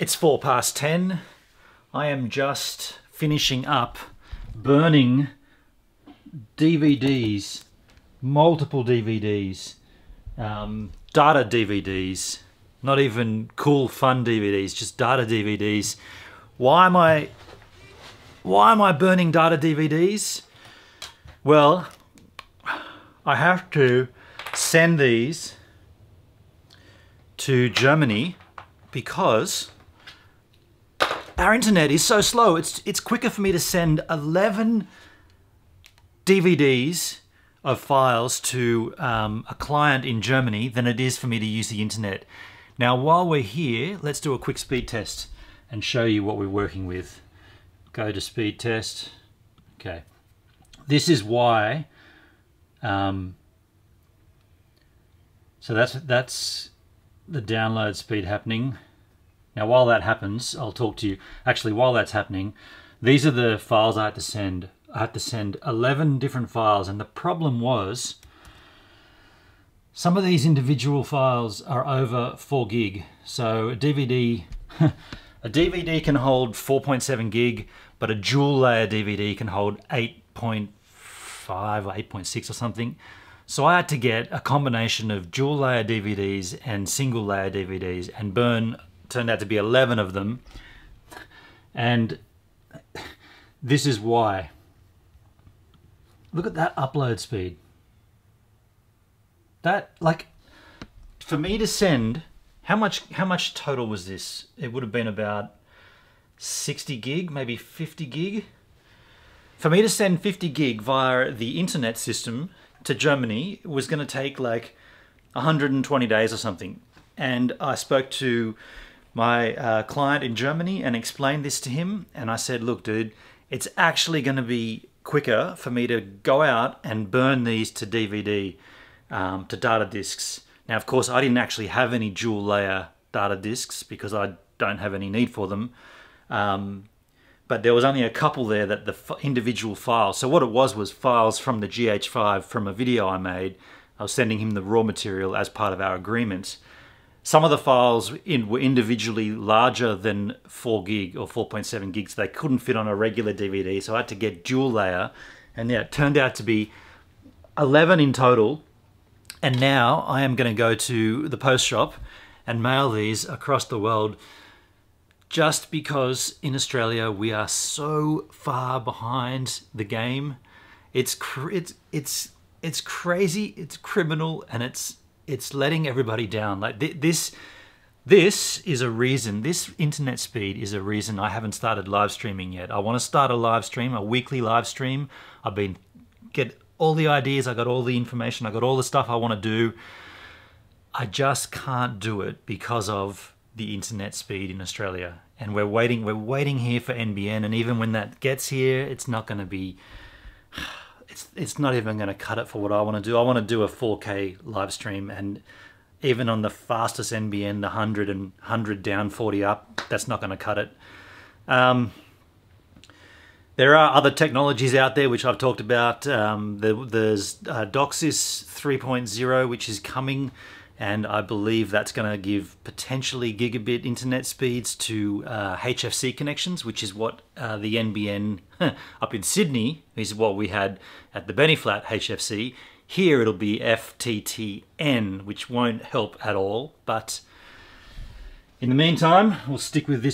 It's 10:04. I am just finishing up burning DVDs, multiple DVDs, data DVDs, not even cool fun DVDs, just data DVDs. Why am I burning data DVDs? Well, I have to send these to Germany because our internet is so slow. It's quicker for me to send 11 DVDs of files to a client in Germany than it is for me to use the internet. Now, while we're here, let's do a quick speed test and show you what we're working with. Go to speed test. Okay. This is why. So that's the download speed happening. Now, while that happens, I'll talk to you. Actually, while that's happening, these are the files I had to send. I had to send 11 different files, and the problem was some of these individual files are over 4 gig. So a DVD can hold 4.7 gig, but a dual layer DVD can hold 8.5 or 8.6 or something. So I had to get a combination of dual layer DVDs and single layer DVDs and burn. Turned out to be 11 of them, and this is why. Look at that upload speed. That, like, for me to send, how much total was this? It would have been about 60 gig, maybe 50 gig. For me to send 50 gig via the internet system to Germany was going to take like 120 days or something. And I spoke to my client in Germany and explained this to him, and I said, look dude, it's actually going to be quicker for me to go out and burn these to DVD, to data discs. Now of course I didn't actually have any dual layer data discs because I don't have any need for them, but there was only a couple there that the individual files, so what it was files from the GH5 from a video I made. I was sending him the raw material as part of our agreements. Some of the files were individually larger than 4 gig or 4.7 gigs. They couldn't fit on a regular DVD, so I had to get dual layer. And yeah, it turned out to be 11 in total. And now I am going to go to the post shop and mail these across the world, just because in Australia we are so far behind the game. It's crazy, it's criminal, and it's letting everybody down. Like this is a reason, this internet speed is a reason I haven't started live streaming yet. I want to start a live stream, a weekly live stream. I've been, get all the ideas, I got all the information, I got all the stuff I want to do. I just can't do it because of the internet speed in Australia. And we're waiting here for NBN, and even when that gets here, it's not going to be, it's not even going to cut it for what I want to do. I want to do a 4K live stream, and even on the fastest NBN, the 100 down, 40 up, that's not going to cut it. There are other technologies out there which I've talked about. There's DOCSIS 3.0, which is coming, and I believe that's going to give potentially gigabit internet speeds to HFC connections, which is what the NBN up in Sydney is what we had at the Bennyflat HFC. Here it'll be FTTN, which won't help at all. But in the meantime, we'll stick with this